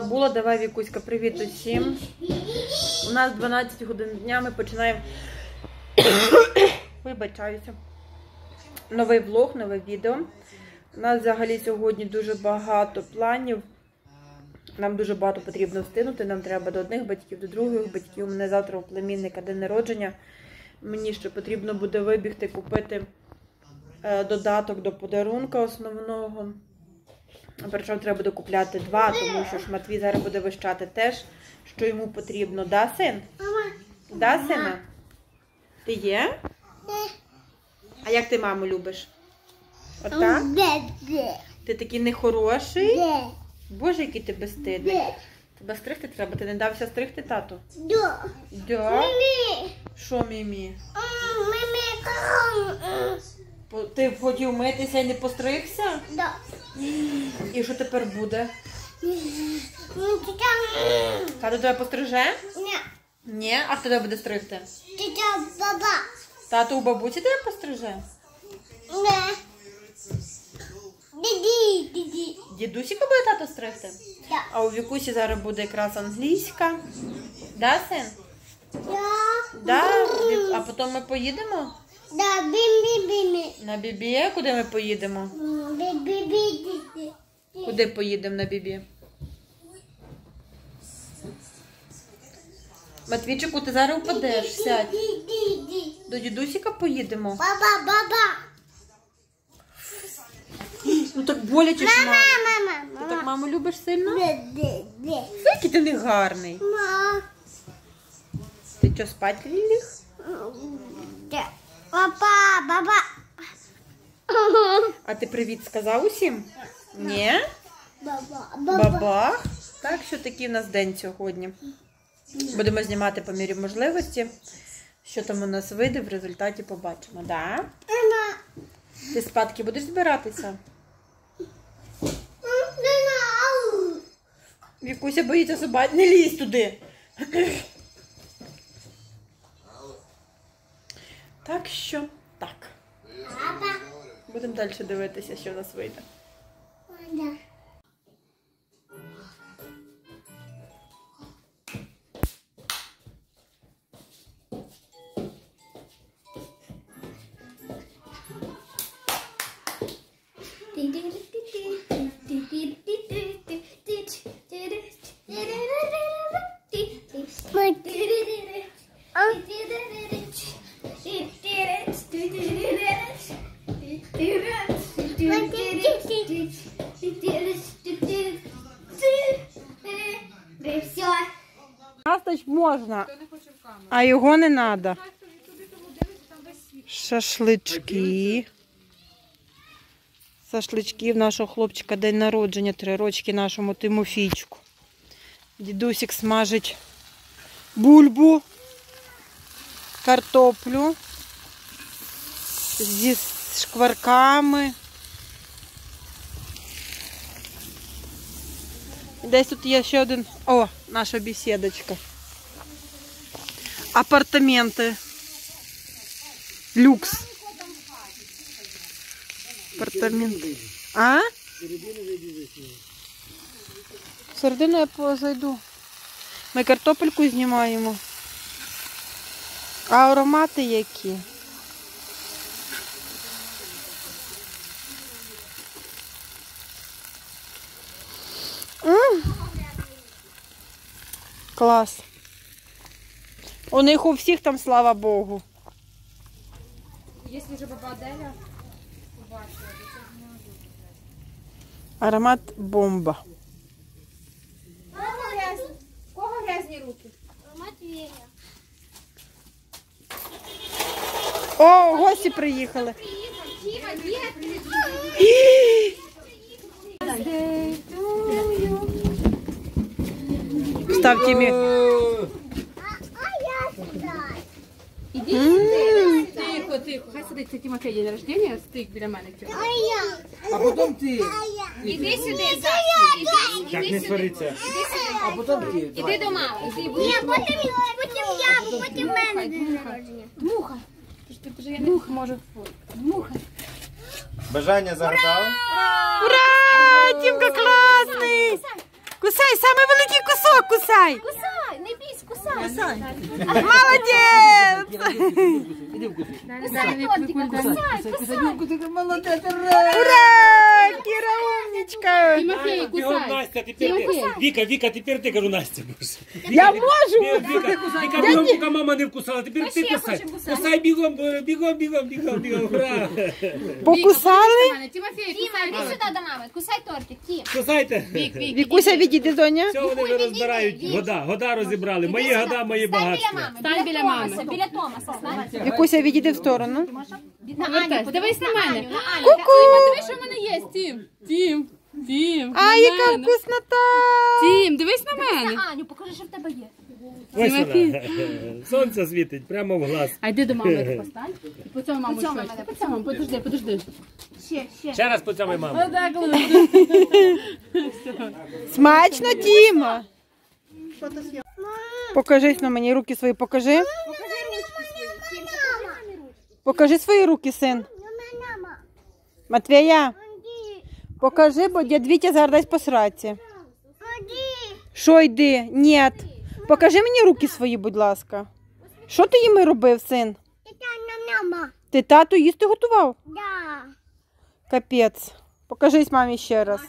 забула. Давай, Вікуська, привіт усім. У нас 12 годин дня, ми починаємо, вибачаюся, новий влог, нове відео. У нас взагалі сьогодні дуже багато планів. Нам дуже багато потрібно встигнути, нам треба до одних батьків, до других батьків. У мене завтра у племінника день народження. Мені ще потрібно буде вибігти, купити додаток до подарунка основного. Причому треба буде купляти два, тому що ж Матвій зараз буде вищати теж, що йому потрібно. Да, син? Да, сина? Ти є? А як ти маму любиш? Отак? Ти такий нехороший? Боже, який ти безстидний. Тебе стригти треба? Ти не дався стригти, тату? Да. Да? Що мімі? Ти хотів митися і не постригся? Да. І що тепер буде? Тато тебе постриже? Ні. Ні? А хто тебе буде стригти? Тато баба. Тато у бабусі тебе постриже? Ні. Дідусіка буде тато стригти? Так. А у Вікусі зараз буде якраз англійська. Да, син? Так. А потім ми поїдемо? Да, бім-бім-бім. На бібі? Куди ми поїдемо? Бібі-бібі. Куди поїдемо на бібі? Матвійчику, ти зараз впадеш, сядь. До дідусіка поїдемо? Баба, баба. Ну так боляче ж, мама. Ти так маму любиш сильно? Який ти не гарний. Ти що, спать ліг? Так. Папа, баба. А ти привіт сказав усім? Ні? Баба. Так що такий в нас день сьогодні. Будемо знімати по мірі можливості. Що там у нас вийде, в результаті побачимо. Да? Ти з Патки будеш збиратися? Вікуся боїться собак, не лізь туди. Так що, так. Будемо далі дивитися, що в нас вийде. Можна, а його не треба. Шашлички. Шашлички в нашого хлопчика день народження, 3 рочки нашому Тимофійчику. Дідусик смажить бульбу, картоплю зі шкварками. Десь тут є ще один, о, наша бесідочка. Апартаменти. Люкс. Апартаменти. А? В середину я позайду. Ми картопельку знімаємо. А аромати які? Клас. У них у всіх там, слава Богу. Аромат бомба. У кого грязні руки? Аромат Веня. О, гості приїхали. Ставте мені. Тихо, тихо. Хай сидить, це Тимофей день народження, стик біля мене. А потім ти. Іди сюди, іди сюди. А потім ти. Іди до мами. Ні, потім я, потім мене день народження. Дмуха. Дмуха може. Дмуха. Бажання загадали? Ура! Тімка класний! Кусай, самий великий кусок, кусай. Кусай, не бійся, кусай. Молодець. Кусай, молодець. Ура, Кіра умничка. Тимофей, кусай. Віка, тепер ти, кажу, Настя. Я можу. Віка, бігом, поки мама не вкусала, тепер ти кусай. Кусай, бігом. Ура. Покусали? Тимофей, кусай. Іди сюди до мами, кусай тортик, Тім. Кусайте. Вікуся, відійди, доня. Все вони розбирають, года розібрали. Мої года, мої багатства. Стань біля мами. Біля Томаса, стань. Вікуся, відійди в сторону. Дивись на мене. Ку-ку. Дивись, що в мене є, Тім. Тім. А, яка вкуснота. Тім, дивись на мене. Дивись на Аню, покажи, що в тебе є. Ось вона. Сонце світить прямо в глаз. А йди до мами, постань. Поцьомай маму щось. Поцьомай, подожди. Ще раз поцьомай маму. Смачно, Тіма. Покажись на мені, руки свої покажи. Покажи свої руки, син. Матвія, покажи, бо дядь Вітя зараз дасть посратися. Що йди? Нєт. Покажи мені руки свої, будь ласка. Що ти їм робив, син? Ти тату їсти готував? Так. Капець. Покажись мамі ще раз.